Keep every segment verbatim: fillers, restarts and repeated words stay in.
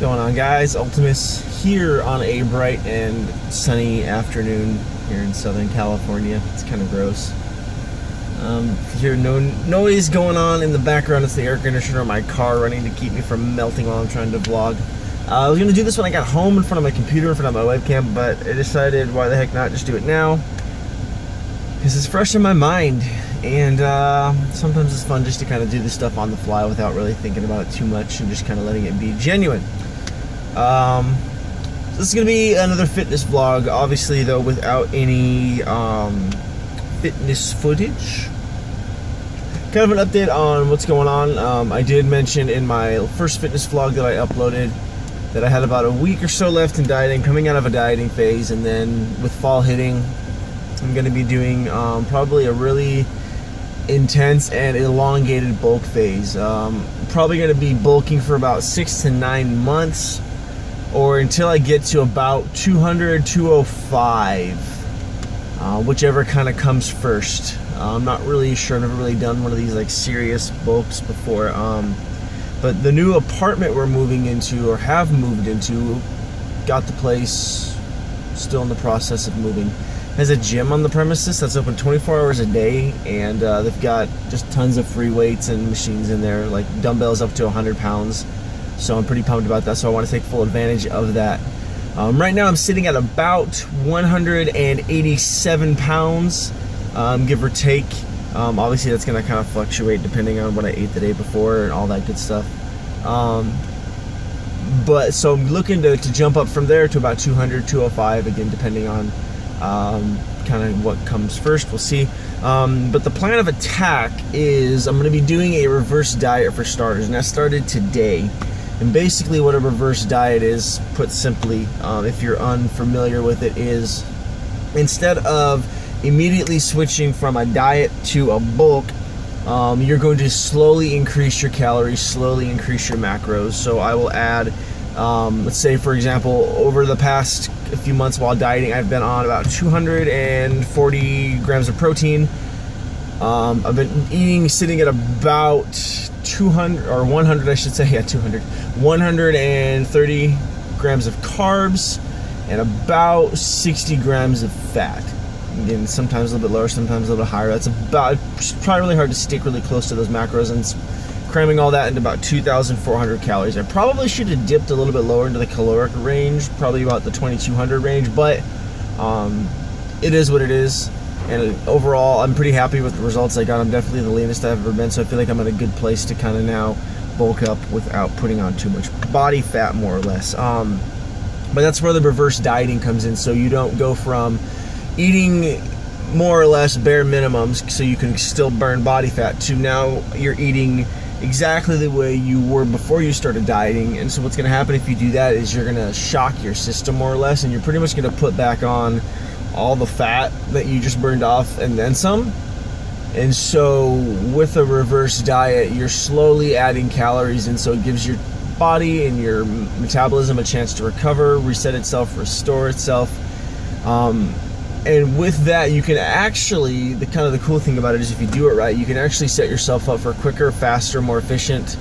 Going on, guys? Ultimus here on a bright and sunny afternoon here in Southern California. It's kind of gross. Um, if you hear no noise going on in the background, it's the air conditioner of my car running to keep me from melting while I'm trying to vlog. Uh, I was going to do this when I got home in front of my computer, in front of my webcam, but I decided why the heck not just do it now, because it's fresh in my mind, and uh, sometimes it's fun just to kind of do this stuff on the fly without really thinking about it too much and just kind of letting it be genuine. Um, so this is going to be another fitness vlog, obviously, though, without any um, fitness footage. Kind of an update on what's going on. Um, I did mention in my first fitness vlog that I uploaded that I had about a week or so left in dieting, coming out of a dieting phase, and then with fall hitting, I'm going to be doing um, probably a really intense and elongated bulk phase. Um, probably going to be bulking for about six to nine months, or until I get to about two hundred, two oh five, uh, whichever kind of comes first. Uh, I'm not really sure. I've never really done one of these like serious bulks before. Um, but the new apartment we're moving into, or have moved into, got the place, still in the process of moving. Has a gym on the premises that's open twenty-four hours a day, and uh, they've got just tons of free weights and machines in there, like dumbbells up to one hundred pounds. So I'm pretty pumped about that, so I want to take full advantage of that. Um, right now I'm sitting at about one hundred eighty-seven pounds, um, give or take. Um, obviously that's going to kind of fluctuate depending on what I ate the day before and all that good stuff. Um, but so I'm looking to, to jump up from there to about two hundred, two oh five, again depending on Um, kind of what comes first. We'll see. Um, but the plan of attack is I'm going to be doing a reverse diet for starters, and that started today. And basically what a reverse diet is, put simply, um, if you're unfamiliar with it, is instead of immediately switching from a diet to a bulk, um, you're going to slowly increase your calories, slowly increase your macros. So I will add, um, let's say for example, over the past a few months while dieting, I've been on about two hundred forty grams of protein. Um, I've been eating, sitting at about two hundred or one hundred, I should say, yeah, two hundred, one hundred thirty grams of carbs and about sixty grams of fat. Again, sometimes a little bit lower, sometimes a little higher. That's about, it's probably really hard to stick really close to those macros, and cramming all that into about two thousand four hundred calories. I probably should have dipped a little bit lower into the caloric range, probably about the twenty-two hundred range, but um, it is what it is. And overall, I'm pretty happy with the results I got. I'm definitely the leanest I've ever been, so I feel like I'm in a good place to kind of now bulk up without putting on too much body fat, more or less. Um, but that's where the reverse dieting comes in, so you don't go from eating more or less bare minimums so you can still burn body fat to now you're eating exactly the way you were before you started dieting. And so what's going to happen if you do that is you're going to shock your system, more or less, and you're pretty much going to put back on all the fat that you just burned off and then some. And so with a reverse diet, you're slowly adding calories, and so it gives your body and your metabolism a chance to recover, reset itself, restore itself. Um, and with that, you can actually, the kind of the cool thing about it is if you do it right, you can actually set yourself up for quicker, faster, more efficient,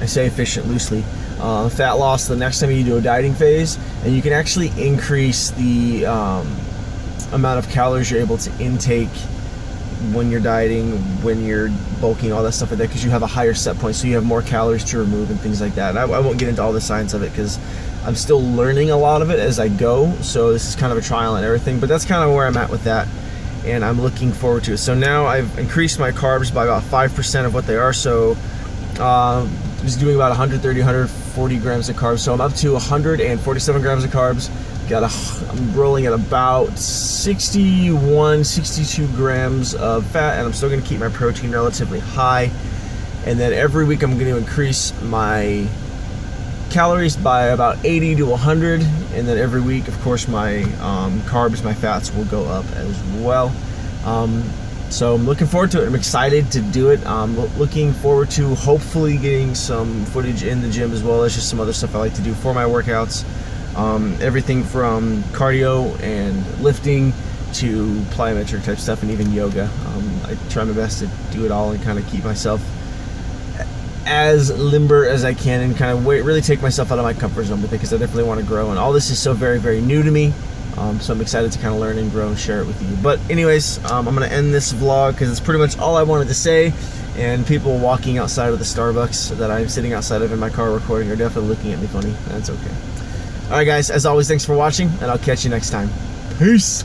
I say efficient loosely, uh, fat loss the next time you do a dieting phase. And you can actually increase the um, amount of calories you're able to intake when you're dieting, when you're bulking, all that stuff like that, because you have a higher set point, so you have more calories to remove and things like that. And I, I won't get into all the science of it because I'm still learning a lot of it as I go, so this is kind of a trial and everything, but that's kind of where I'm at with that, and I'm looking forward to it. So now I've increased my carbs by about five percent of what they are, so uh, I was doing about one hundred thirty, one hundred forty grams of carbs, so I'm up to one hundred forty-seven grams of carbs. Got a, I'm rolling at about sixty-one, sixty-two grams of fat, and I'm still going to keep my protein relatively high, and then every week I'm going to increase my calories by about eighty to one hundred, and then every week, of course, my um, carbs, my fats will go up as well. Um, so I'm looking forward to it. I'm excited to do it. I'm looking forward to hopefully getting some footage in the gym as well as just some other stuff I like to do for my workouts. Um, everything from cardio and lifting to plyometric type stuff, and even yoga. Um, I try my best to do it all and kind of keep myself as limber as I can and kind of wait, really take myself out of my comfort zone with it, because I definitely want to grow, and all this is so very, very new to me. Um, so I'm excited to kind of learn and grow and share it with you. But anyways, um, I'm going to end this vlog because it's pretty much all I wanted to say. And people walking outside of the Starbucks that I'm sitting outside of in my car recording are definitely looking at me funny. That's okay. All right, guys, as always, thanks for watching, and I'll catch you next time. Peace.